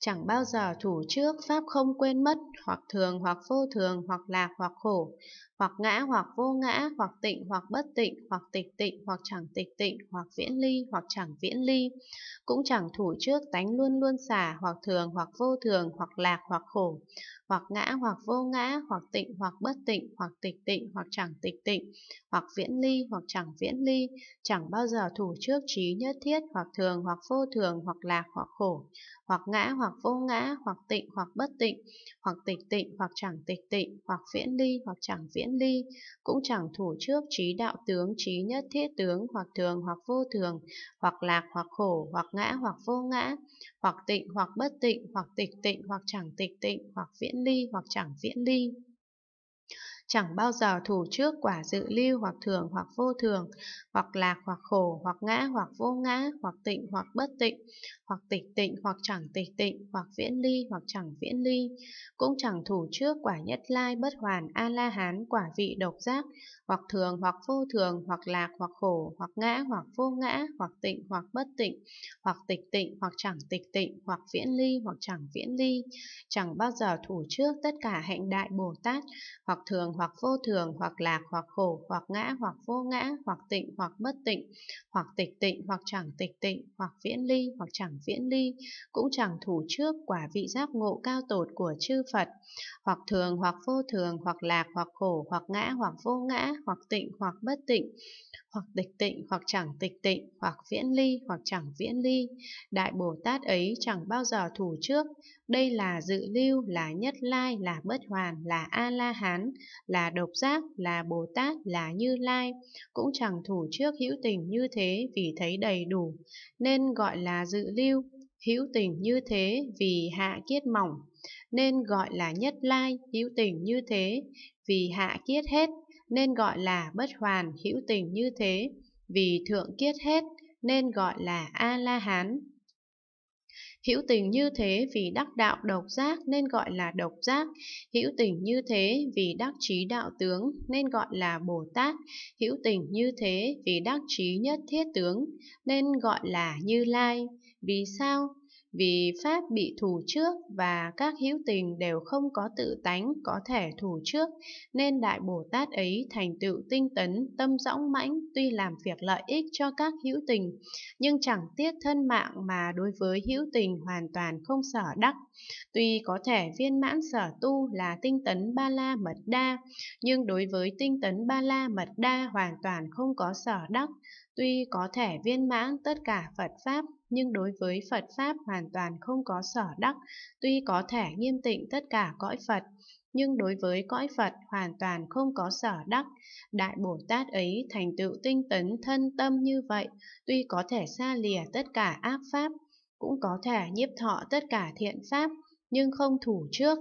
chẳng bao giờ thủ trước, pháp không quên mất, hoặc thường, hoặc vô thường, hoặc lạc, hoặc khổ, hoặc ngã, hoặc vô ngã, hoặc tịnh, hoặc bất tịnh, hoặc tịch tịnh, hoặc chẳng tịch tịnh, hoặc viễn ly, hoặc chẳng viễn ly, cũng chẳng thủ trước, tánh luôn luôn xả, hoặc thường, hoặc vô thường, hoặc lạc, hoặc khổ, hoặc ngã, hoặc vô ngã, hoặc tịnh, hoặc bất tịnh, hoặc tịch tịnh, hoặc chẳng tịch tịnh, hoặc viễn ly, hoặc chẳng viễn ly, chẳng bao giờ thủ trước, trí nhất thiết, hoặc thường, hoặc vô thường, hoặc lạc, hoặc khổ, hoặc ngã, hoặc vô ngã, hoặc tịnh, hoặc bất tịnh, hoặc tịch tịnh, hoặc chẳng tịch tịnh, hoặc viễn ly, hoặc chẳng viễn ly, cũng chẳng thủ trước, trí đạo tướng, trí nhất thiết tướng, hoặc thường, hoặc vô thường, hoặc lạc, hoặc khổ, hoặc ngã, hoặc vô ngã, hoặc tịnh, hoặc bất tịnh, hoặc tịch tịnh, hoặc chẳng tịch tịnh, hoặc viễn ly, hoặc chẳng viễn ly, chẳng bao giờ thủ trước, quả dự lưu, hoặc thường, hoặc vô thường, hoặc lạc, hoặc khổ, hoặc ngã, hoặc vô ngã, hoặc tịnh, hoặc bất tịnh, hoặc tịch tịnh, hoặc chẳng tịch tịnh, hoặc viễn ly, hoặc chẳng viễn ly, cũng chẳng thủ trước, quả nhất lai, bất hoàn, a la hán, quả vị độc giác, hoặc thường, hoặc vô thường, hoặc lạc, hoặc khổ, hoặc ngã, hoặc vô ngã, hoặc tịnh, hoặc bất tịnh, hoặc tịch tịnh, hoặc chẳng tịch tịnh, hoặc viễn ly, hoặc chẳng viễn ly, chẳng bao giờ thủ trước tất cả hạnh đại Bồ Tát, hoặc thường, hoặc vô thường, hoặc lạc, hoặc khổ, hoặc ngã, hoặc vô ngã, hoặc tịnh, hoặc bất tịnh, hoặc tịch tịnh, hoặc chẳng tịch tịnh, hoặc viễn ly, hoặc chẳng viễn ly, cũng chẳng thủ trước, quả vị giác ngộ cao tột của chư Phật, hoặc thường, hoặc vô thường, hoặc lạc, hoặc khổ, hoặc ngã, hoặc vô ngã, hoặc tịnh, hoặc bất tịnh, hoặc tịch tịnh, hoặc chẳng tịch tịnh, hoặc viễn ly, hoặc chẳng viễn ly, đại Bồ Tát ấy chẳng bao giờ thủ trước. Đây là dự lưu, là nhất lai, là bất hoàn, là a la hán, là độc giác, là Bồ Tát, là Như Lai, cũng chẳng thủ trước hữu tình như thế, vì thấy đầy đủ nên gọi là dự lưu, hữu tình như thế vì hạ kiết mỏng nên gọi là nhất lai, hữu tình như thế vì hạ kiết hết nên gọi là bất hoàn, hữu tình như thế vì thượng kiết hết nên gọi là a la hán, hữu tình như thế vì đắc đạo độc giác nên gọi là độc giác, hữu tình như thế vì đắc trí đạo tướng nên gọi là Bồ Tát, hữu tình như thế vì đắc trí nhất thiết tướng nên gọi là Như Lai. Vì sao? Vì pháp bị thủ trước và các hữu tình đều không có tự tánh có thể thủ trước, nên đại Bồ Tát ấy thành tựu tinh tấn, tâm dõng mãnh, tuy làm việc lợi ích cho các hữu tình, nhưng chẳng tiếc thân mạng mà đối với hữu tình hoàn toàn không sở đắc. Tuy có thể viên mãn sở tu là tinh tấn ba la mật đa, nhưng đối với tinh tấn ba la mật đa hoàn toàn không có sở đắc. Tuy có thể viên mãn tất cả Phật Pháp, nhưng đối với Phật Pháp hoàn toàn không có sở đắc. Tuy có thể nghiêm tịnh tất cả cõi Phật, nhưng đối với cõi Phật hoàn toàn không có sở đắc. Đại Bồ Tát ấy thành tựu tinh tấn thân tâm như vậy, tuy có thể xa lìa tất cả ác Pháp, cũng có thể nhiếp thọ tất cả thiện Pháp, nhưng không thủ trước.